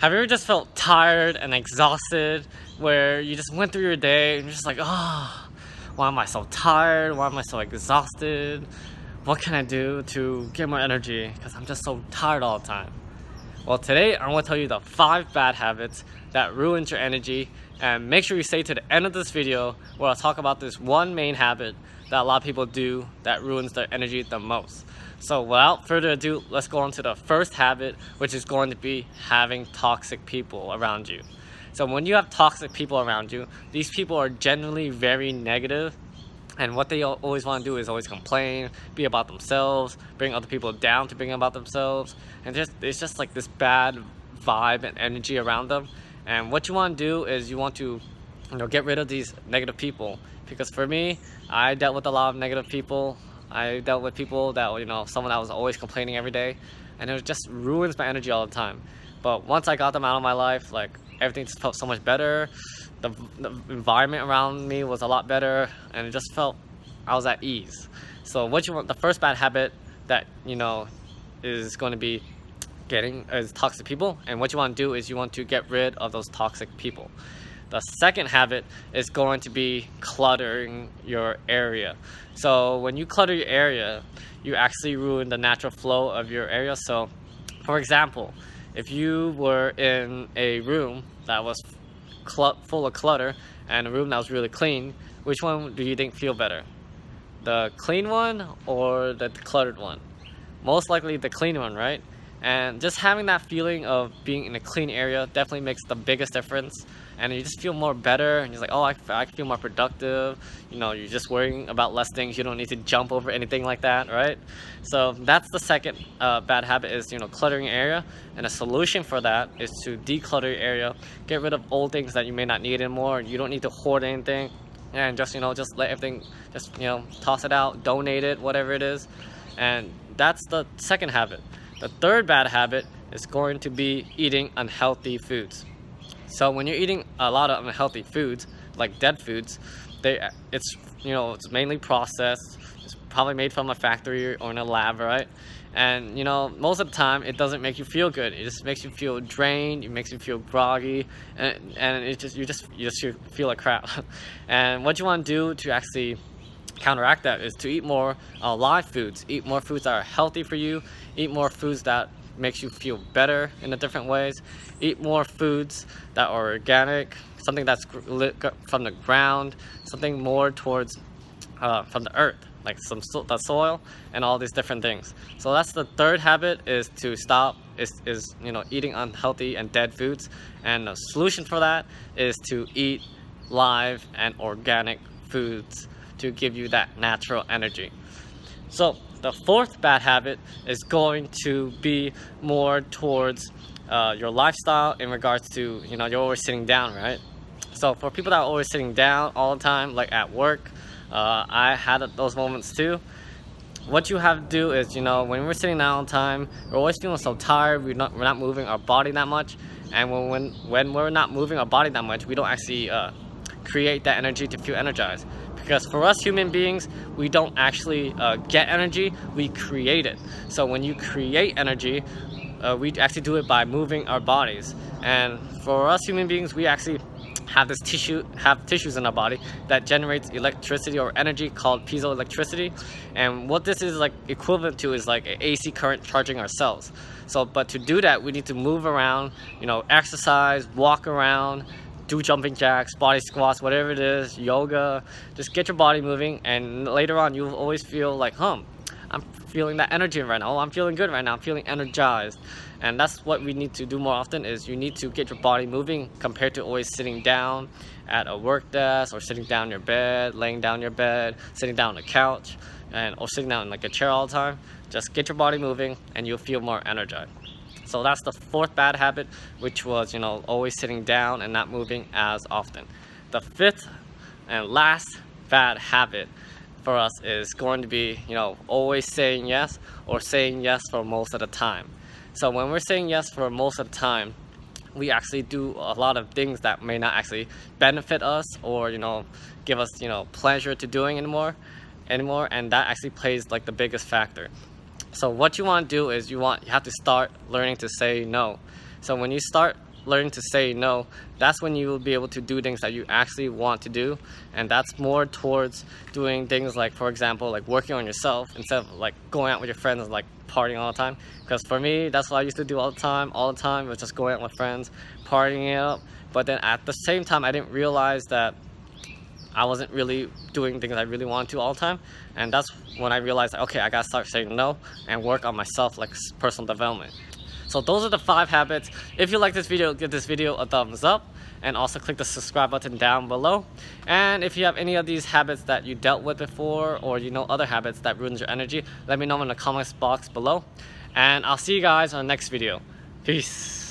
Have you ever just felt tired and exhausted where you just went through your day and you're just like, oh, why am I so tired? Why am I so exhausted? What can I do to get more energy because I'm just so tired all the time? Well, today I want to tell you the 5 bad habits that ruin your energy, and make sure you stay to the end of this video where I'll talk about this one main habit that a lot of people do that ruins their energy the most. So without further ado, let's go on to the first habit, which is going to be having toxic people around you. So when you have toxic people around you, these people are generally very negative, and what they always want to do is always complain, be about themselves, bring other people down to bring about themselves, and it's just like this bad vibe and energy around them. And what you want to do is you want to get rid of these negative people, because for me, I dealt with a lot of negative people. I dealt with people that, someone that was always complaining every day, and it just ruins my energy all the time. But once I got them out of my life, like, everything just felt so much better. The environment around me was a lot better, and it just felt I was at ease. So the first bad habit that is going to be getting is toxic people, and what you want to do is you want to get rid of those toxic people. The second habit is going to be cluttering your area. So when you clutter your area, you actually ruin the natural flow of your area. So for example, if you were in a room that was full of clutter and a room that was really clean, which one do you think feel better? The clean one or the cluttered one? Most likely the clean one, right? And just having that feeling of being in a clean area definitely makes the biggest difference, and you just feel more better, and you're like, oh, I feel more productive. You're just worrying about less things. You don't need to jump over anything like that, right? So that's the second bad habit, is cluttering your area. And a solution for that is to declutter your area, get rid of old things that you may not need anymore. You don't need to hoard anything, and just just let everything, just toss it out, donate it, whatever it is. And that's the second habit. The third bad habit is going to be eating unhealthy foods. So when you're eating a lot of unhealthy foods, like dead foods, it's mainly processed. It's probably made from a factory or in a lab, right? And most of the time it doesn't make you feel good. It just makes you feel drained. It makes you feel groggy, and it just you just feel like crap. And what you want to do to actually counteract that is to eat more live foods. Eat more foods that are healthy for you. Eat more foods that makes you feel better in a different ways. Eat more foods that are organic, something that's from the ground, something more towards from the earth, like the soil and all these different things. So that's the third habit, is to stop eating unhealthy and dead foods. And the solution for that is to eat live and organic foods to give you that natural energy. So the fourth bad habit is going to be more towards your lifestyle in regards to, you're always sitting down, right? So for people that are always sitting down all the time, like at work, I had those moments too. What you have to do is, when we're sitting down all the time, we're always feeling so tired, we're not moving our body that much. And when we're not moving our body that much, we don't actually create that energy to feel energized. Because for us human beings, we don't actually get energy, we create it. So when you create energy, we actually do it by moving our bodies. And for us human beings, we actually have this tissues in our body that generates electricity or energy called piezoelectricity. And what this is like equivalent to is like an AC current charging our cells. So but to do that, we need to move around, exercise, walk around, do jumping jacks, body squats, whatever it is, yoga. Just get your body moving, and later on you'll always feel like, I'm feeling that energy right now. I'm feeling good right now. I'm feeling energized. And that's what we need to do more often, is you need to get your body moving compared to always sitting down at a work desk, or sitting down in your bed, laying down in your bed, sitting down on the couch, or sitting down in like a chair all the time. Just get your body moving and you'll feel more energized. So that's the fourth bad habit, which was, always sitting down and not moving as often. The fifth and last bad habit for us is going to be, always saying yes, or saying yes for most of the time. So when we're saying yes for most of the time, we actually do a lot of things that may not actually benefit us or, give us, pleasure to doing anymore. And that actually plays like the biggest factor. So what you want to do is you have to start learning to say no. So when you start learn to say no, that's when you will be able to do things that you actually want to do. And that's more towards doing things like, for example, like working on yourself instead of like going out with your friends and like partying all the time. Because for me, that's what I used to do all the time was just going out with friends, partying it up. But then at the same time, I didn't realize that I wasn't really doing things I really wanted to all the time. And that's when I realized, okay, I gotta start saying no and work on myself, like personal development. So those are the 5 habits. If you like this video, give this video a thumbs up and also click the subscribe button down below. And if you have any of these habits that you dealt with before, or you know other habits that ruins your energy, let me know in the comments box below. And I'll see you guys on the next video. Peace.